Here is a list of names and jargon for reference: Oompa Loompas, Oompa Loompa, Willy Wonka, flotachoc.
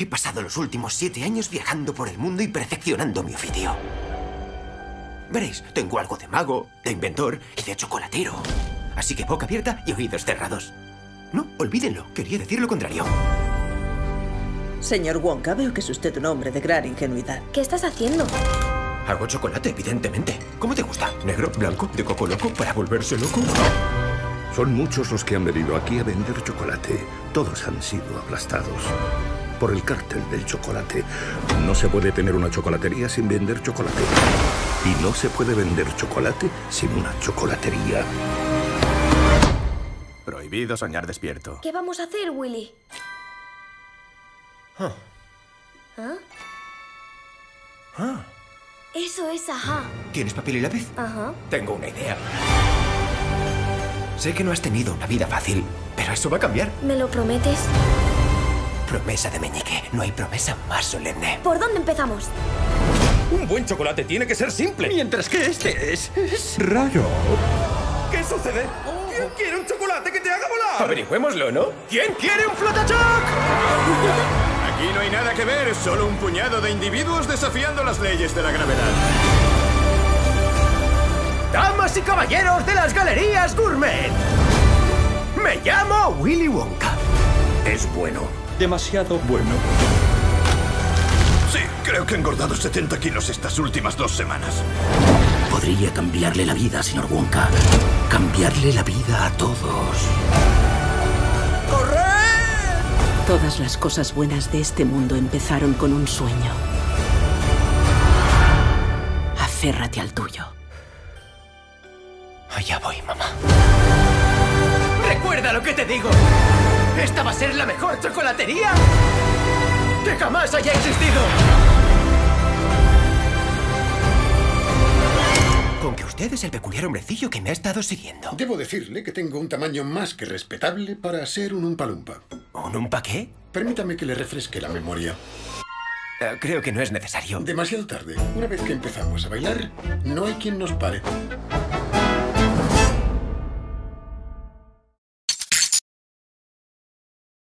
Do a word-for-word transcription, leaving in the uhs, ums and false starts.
He pasado los últimos siete años viajando por el mundo y perfeccionando mi oficio. Veréis, tengo algo de mago, de inventor y de chocolatero. Así que boca abierta y oídos cerrados. No, olvídenlo, quería decir lo contrario. Señor Wonka, veo que es usted un hombre de gran ingenuidad. ¿Qué estás haciendo? Hago chocolate, evidentemente. ¿Cómo te gusta? ¿Negro, blanco, de coco loco, para volverse loco? Son muchos los que han venido aquí a vender chocolate. Todos han sido aplastados por el cártel del chocolate. No se puede tener una chocolatería sin vender chocolate. Y no se puede vender chocolate sin una chocolatería. Prohibido soñar despierto. ¿Qué vamos a hacer, Willy? Huh. ¿Ah? Ah. Eso es ajá. ¿Tienes papel y lápiz? Ajá. Tengo una idea. Sé que no has tenido una vida fácil, pero eso va a cambiar. ¿Me lo prometes? Promesa de meñique. No hay promesa más solemne. ¿Por dónde empezamos? Un buen chocolate tiene que ser simple. Mientras que este es... es... raro. ¿Qué sucede? Oh. ¿Quién quiere un chocolate que te haga volar? Averigüémoslo, ¿no? ¿Quién quiere un flotachoc? Aquí no hay nada que ver, solo un puñado de individuos desafiando las leyes de la gravedad. Damas y caballeros de las galerías gourmet, me llamo Willy Wonka. Es bueno. Demasiado bueno. Sí, creo que he engordado setenta kilos estas últimas dos semanas. Podría cambiarle la vida, señor Wonka. Cambiarle la vida a todos. ¡Corre! Todas las cosas buenas de este mundo empezaron con un sueño. Aférrate al tuyo. Allá voy, mamá. Recuerda lo que te digo. Esta va a ser la mejor chocolatería que jamás haya existido. Con que usted es el peculiar hombrecillo que me ha estado siguiendo. Debo decirle que tengo un tamaño más que respetable para ser un Oompa Loompa. ¿Un Oompa qué? Permítame que le refresque la memoria. Uh, creo que no es necesario. Demasiado tarde. Una vez que empezamos a bailar, no hay quien nos pare.